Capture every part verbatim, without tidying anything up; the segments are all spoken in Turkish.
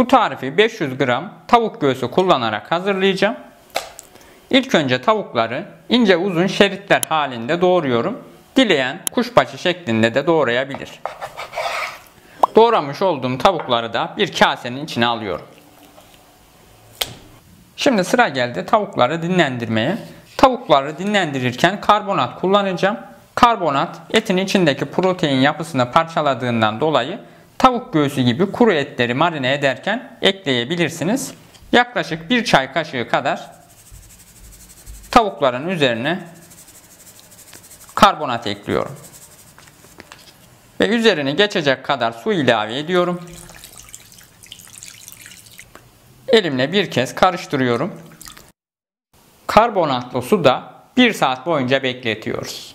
Bu tarifi beş yüz gram tavuk göğsü kullanarak hazırlayacağım. İlk önce tavukları ince uzun şeritler halinde doğruyorum. Dileyen kuşbaşı şeklinde de doğrayabilir. Doğramış olduğum tavukları da bir kasenin içine alıyorum. Şimdi sıra geldi tavukları dinlendirmeye. Tavukları dinlendirirken karbonat kullanacağım. Karbonat etin içindeki protein yapısını parçaladığından dolayı tavuk göğsü gibi kuru etleri marine ederken ekleyebilirsiniz. Yaklaşık bir çay kaşığı kadar tavukların üzerine karbonat ekliyorum. Ve üzerine geçecek kadar su ilave ediyorum. Elimle bir kez karıştırıyorum. Karbonatlı suda bir saat boyunca bekletiyoruz.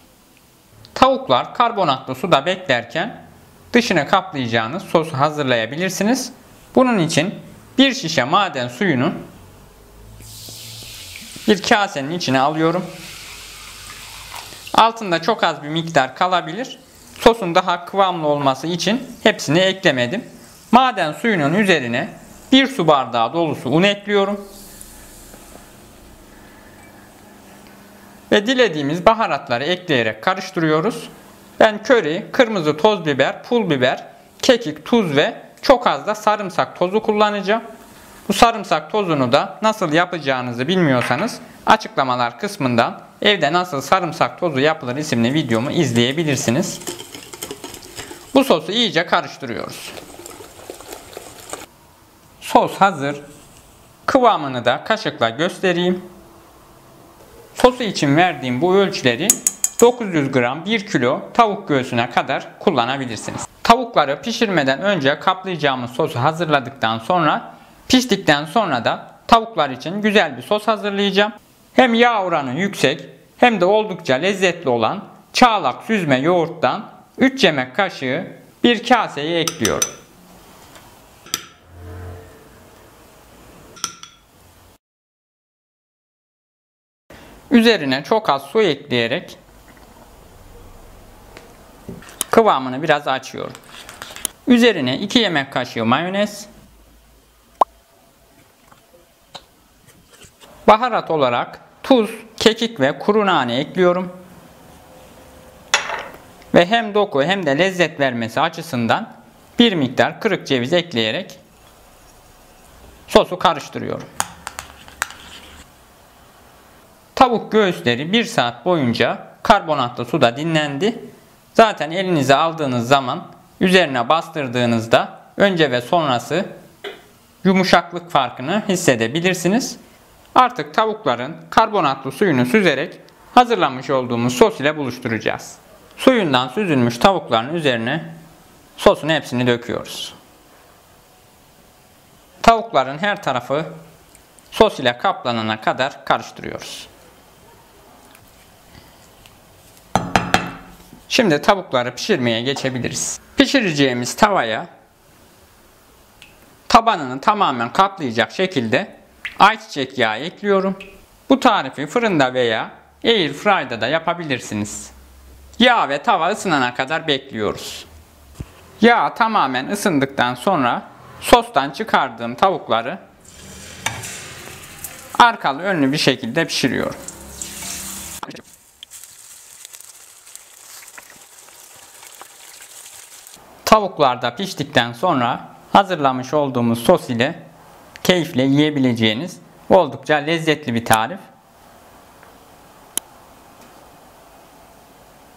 Tavuklar karbonatlı suda beklerken dışına kaplayacağınız sosu hazırlayabilirsiniz. Bunun için bir şişe maden suyunu bir kasenin içine alıyorum. Altında çok az bir miktar kalabilir. Sosun daha kıvamlı olması için hepsini eklemedim. Maden suyunun üzerine bir su bardağı dolusu un ekliyorum. Ve dilediğimiz baharatları ekleyerek karıştırıyoruz. Ben köri, kırmızı toz biber, pul biber, kekik, tuz ve çok az da sarımsak tozu kullanacağım. Bu sarımsak tozunu da nasıl yapacağınızı bilmiyorsanız açıklamalar kısmından evde nasıl sarımsak tozu yapılır isimli videomu izleyebilirsiniz. Bu sosu iyice karıştırıyoruz. Sos hazır. Kıvamını da kaşıkla göstereyim. Sosu için verdiğim bu ölçüleri dokuz yüz gram bir kilo tavuk göğsüne kadar kullanabilirsiniz. Tavukları pişirmeden önce kaplayacağımız sosu hazırladıktan sonra piştikten sonra da tavuklar için güzel bir sos hazırlayacağım. Hem yağ oranı yüksek hem de oldukça lezzetli olan çağlak süzme yoğurttan üç yemek kaşığı bir kaseye ekliyorum. Üzerine çok az su ekleyerek kıvamını biraz açıyorum. Üzerine iki yemek kaşığı mayonez. Baharat olarak tuz, kekik ve kuru nane ekliyorum. Ve hem doku hem de lezzet vermesi açısından bir miktar kırık ceviz ekleyerek sosu karıştırıyorum. Tavuk göğüsleri bir saat boyunca karbonatlı suda dinlendi. Zaten elinize aldığınız zaman üzerine bastırdığınızda önce ve sonrası yumuşaklık farkını hissedebilirsiniz. Artık tavukların karbonatlı suyunu süzerek hazırlamış olduğumuz sos ile buluşturacağız. Suyundan süzülmüş tavukların üzerine sosun hepsini döküyoruz. Tavukların her tarafı sos ile kaplanana kadar karıştırıyoruz. Şimdi tavukları pişirmeye geçebiliriz. Pişireceğimiz tavaya tabanını tamamen kaplayacak şekilde ayçiçek yağı ekliyorum. Bu tarifi fırında veya airfryer'da da yapabilirsiniz. Yağ ve tava ısınana kadar bekliyoruz. Yağ tamamen ısındıktan sonra sostan çıkardığım tavukları arkalı önlü bir şekilde pişiriyorum. Tavuklar da piştikten sonra hazırlamış olduğumuz sos ile keyifle yiyebileceğiniz oldukça lezzetli bir tarif.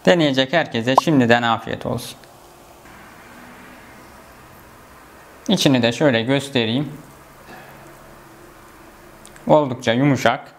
Deneyecek herkese şimdiden afiyet olsun. İçini de şöyle göstereyim. Oldukça yumuşak.